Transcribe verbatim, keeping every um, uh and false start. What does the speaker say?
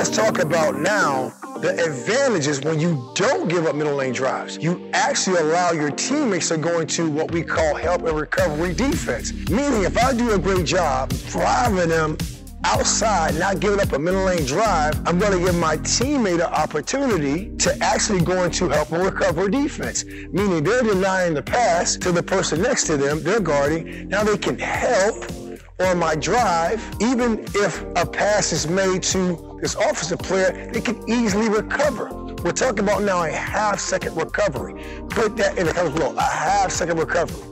let's talk about now the advantages when you don't give up middle lane drives. You actually allow your teammates to go into what we call help and recovery defense. Meaning, if I do a great job driving them outside, not giving up a middle lane drive, I'm going to give my teammate an opportunity to actually go into help and recover defense. Meaning they're denying the pass to the person next to them, they're guarding. Now they can help on my drive. Even if a pass is made to this offensive player, they can easily recover. We're talking about now a half second recovery. Put that in the coverage below, a half second recovery.